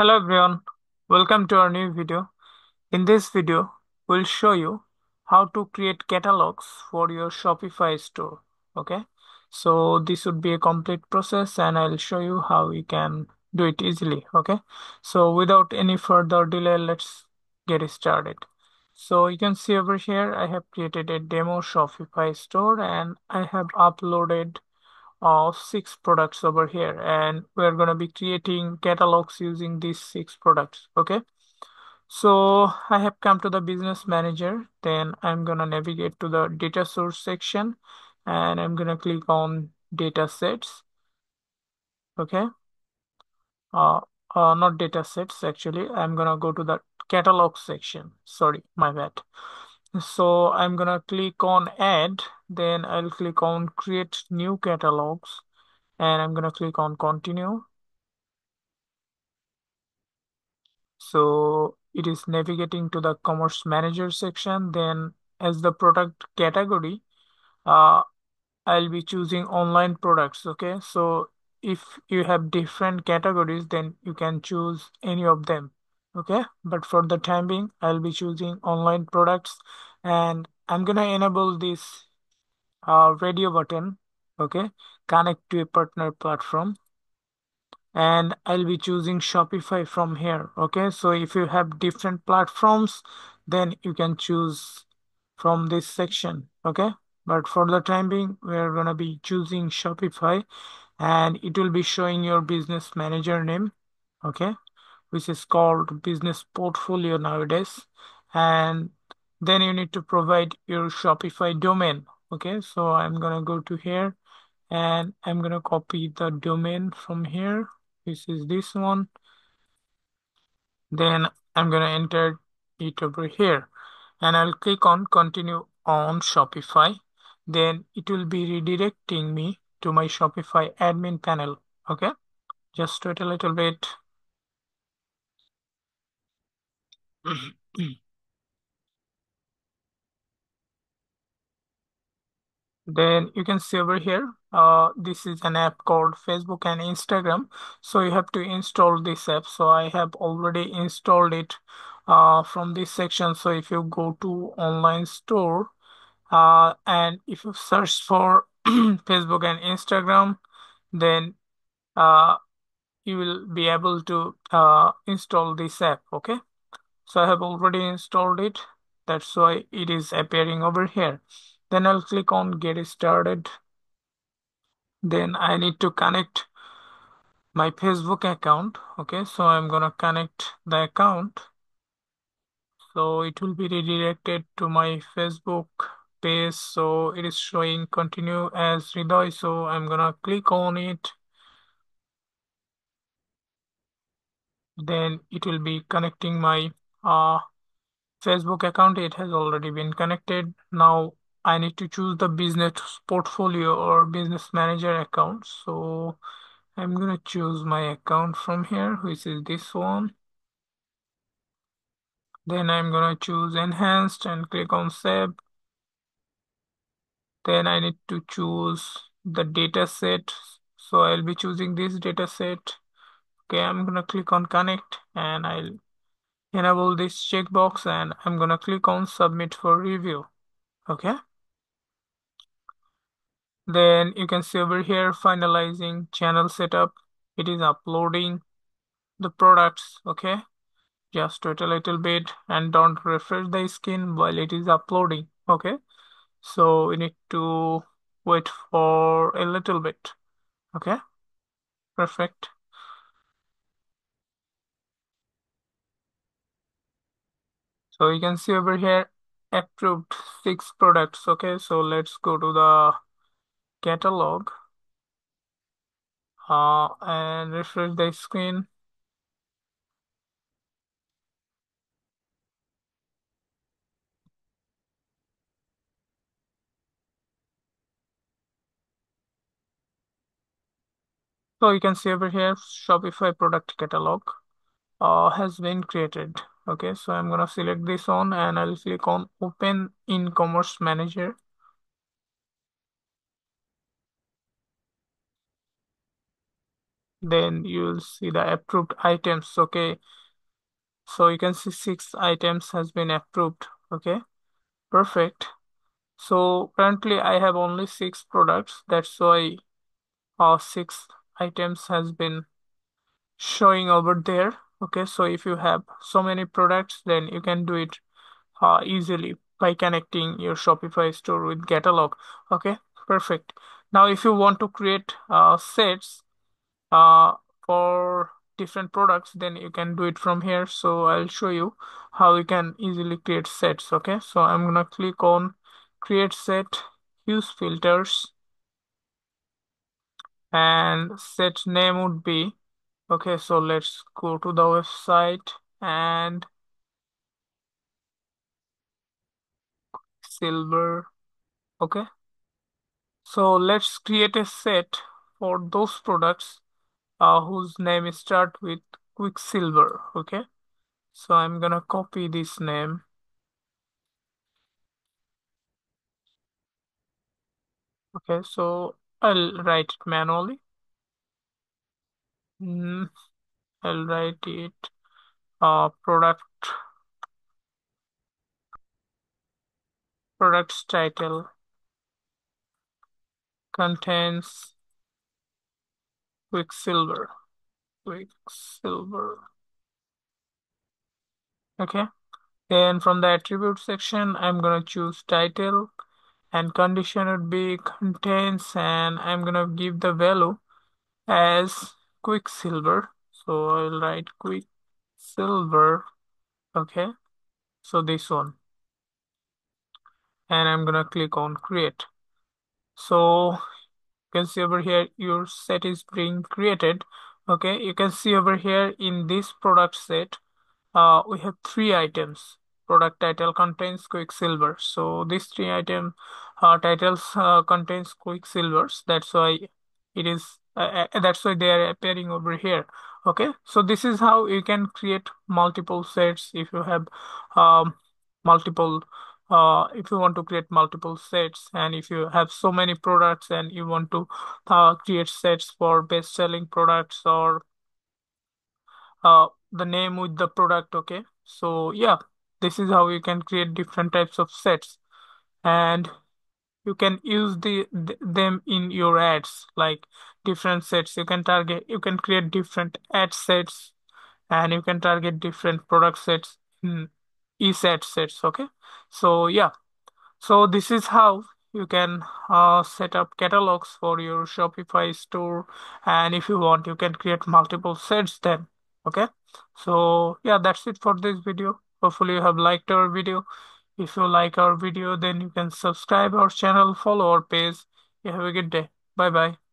Hello everyone, welcome to our new video. In this video, we'll show you how to create catalogs for your Shopify store. Okay, so this would be a complete process and I'll show you how you can do it easily. Okay, so without any further delay, let's get started. So you can see over here, I have created a demo Shopify store and I have uploaded of 6 products over here, and we're going to be creating catalogs using these 6 products. Okay, so I have come to the Business Manager, then I'm going to navigate to the data source section and I'm going to click on data sets. Okay, not data sets, actually I'm going to go to the catalog section, sorry, my bad. So I'm gonna click on add, then I'll click on create new catalogs and I'm gonna click on continue. So it is navigating to the Commerce Manager section. Then as the product category, I'll be choosing online products. Okay, so if you have different categories, then you can choose any of them. Okay, but for the time being, I'll be choosing online products and I'm gonna enable this radio button. Okay, connect to a partner platform, and I'll be choosing Shopify from here. Okay, so if you have different platforms, then you can choose from this section. Okay, but for the time being, we're gonna be choosing Shopify and it will be showing your Business Manager name. Okay, which is called Business Portfolio nowadays, and then you need to provide your Shopify domain. Okay, so I'm gonna go to here and I'm gonna copy the domain from here, which is this one, then I'm gonna enter it over here and I'll click on continue on Shopify. Then it will be redirecting me to my Shopify admin panel. Okay, just wait a little bit. Then you can see over here, this is an app called Facebook and Instagram, so you have to install this app. So I have already installed it from this section. So if you go to online store and if you search for Facebook and Instagram, then you will be able to install this app. Okay, so I have already installed it. That's why it is appearing over here. Then I'll click on get started. Then I need to connect my Facebook account. Okay, so I'm gonna connect the account. So it will be redirected to my Facebook page. So it is showing continue as Ridoy. So I'm gonna click on it. Then it will be connecting my Facebook account. It has already been connected. Now I need to choose the Business Portfolio or Business Manager account. So I'm gonna choose my account from here, which is this one. Then I'm gonna choose enhanced and click on save. Then I need to choose the data set. So I'll be choosing this data set. Okay, I'm gonna click on connect and I'll enable this checkbox and I'm gonna click on submit for review. Okay, then you can see over here finalizing channel setup. It is uploading the products. Okay, just wait a little bit and don't refresh the screen while it is uploading. Okay, so we need to wait for a little bit. Okay, perfect. So you can see over here approved 6 products. Okay, so let's go to the catalog and refresh the screen. So you can see over here Shopify product catalog has been created. Okay, so I'm gonna select this one and I'll click on open in Commerce Manager. Then you will see the approved items. Okay, so you can see 6 items has been approved. Okay, perfect. So currently I have only 6 products, that's why 6 items has been showing over there. Okay, so if you have so many products, then you can do it easily by connecting your Shopify store with catalog. Okay, perfect. Now if you want to create sets for different products, then you can do it from here. So I'll show you how you can easily create sets. Okay, so I'm gonna click on create set, use filters, and set name would be, okay, so let's go to the website and Silver. Okay, so let's create a set for those products whose name start with Quiksilver. Okay, so I'm gonna copy this name . Okay, so I'll write it manually. I'll write it products title contains Quicksilver. Okay, then from the attribute section I'm gonna choose title, and condition would be contains, and I'm gonna give the value as Quicksilver. So I'll write Quicksilver. Okay, so this one, and I'm gonna click on create. So you can see over here your set is being created. Okay, you can see over here in this product set we have 3 items. Product title contains Quicksilver, so these 3 item titles contains Quicksilvers, that's why it is that's why they are appearing over here. Okay, so this is how you can create multiple sets if you have multiple if you want to create multiple sets, and if you have so many products and you want to create sets for best-selling products or the name with the product. Okay, so yeah, this is how you can create different types of sets, and you can use them in your ads, like different sets you can target. You can create different ad sets, and you can target different product sets in e-set sets. Okay, so yeah, so this is how you can set up catalogs for your Shopify store, and if you want you can create multiple sets then. Okay, so yeah, that's it for this video. Hopefully you have liked our video. If you like our video, then you can subscribe our channel, follow our page. You have a good day. Bye bye.